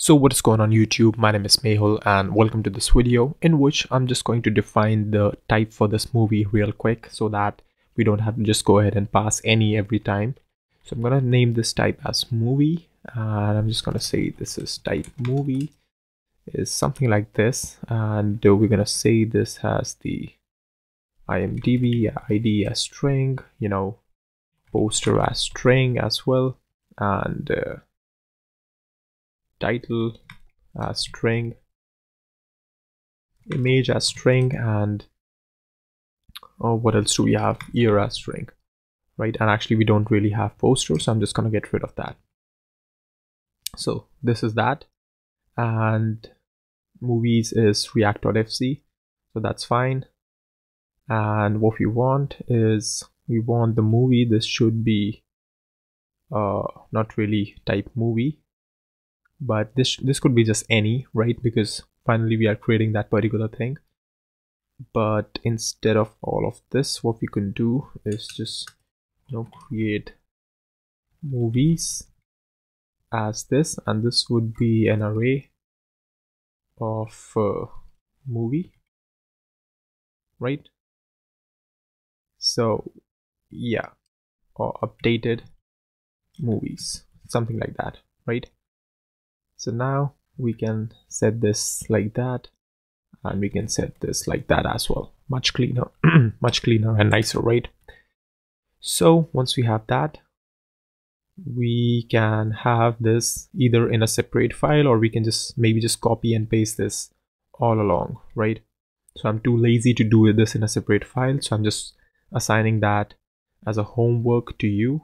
So what's going on YouTube? My name is Mehul and welcome to this video in which I'm just going to define the type for this movie real quick so that we don't have to just go ahead and pass any every time. So I'm going to name this type as movie and I'm just going to say this is type movie is something like this, and we're going to say this has the IMDb ID as string, you know, poster as string as well, and title as string, image as string, and oh, what else do we have? Year as string, right? And actually we don't really have poster, so I'm just gonna get rid of that. So this is that, and movies is react.fc, so that's fine. And what we want is we want the movie. This should be not really type movie, but this could be just any, right? Because finally we are creating that particular thing. But instead of all of this, what we can do is just, you know, create movies as this, and this would be an array of movie, right? So yeah, or updated movies, something like that, right? So now we can set this like that, and we can set this like that as well. Much cleaner, much cleaner and nicer, right? So once we have that, we can have this either in a separate file, or we can just maybe just copy and paste this all along, right? So I'm too lazy to do this in a separate file, so I'm just assigning that as a homework to you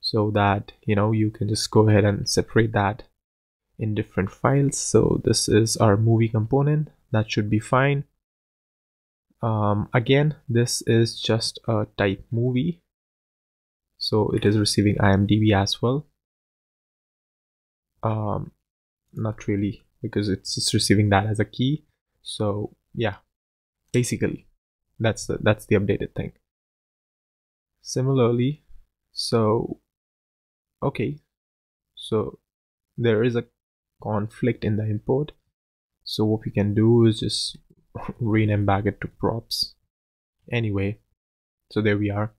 so that, you know, you can just go ahead and separate that in different files. So this is our movie component, that should be fine. Again, this is just a type movie, so it is receiving IMDb as well. Not really, because it's just receiving that as a key. So yeah, basically that's the updated thing. Similarly, so okay, so there is a conflict in the import, so what we can do is just rename back it to props anyway. So there we are.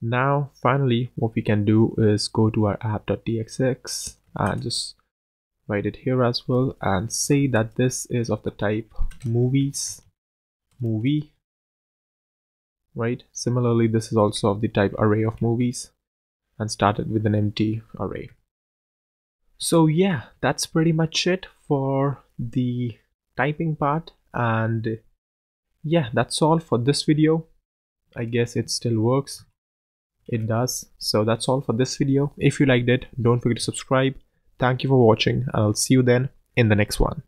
Now finally what we can do is go to our app.tsx and just write it here as well and say that this is of the type movies movie, right? Similarly, this is also of the type array of movies and started with an empty array. So yeah, that's pretty much it for the typing part, and yeah, that's all for this video. I guess it still works, it does. So that's all for this video. If you liked it, don't forget to subscribe. Thank you for watching, and I'll see you then in the next one.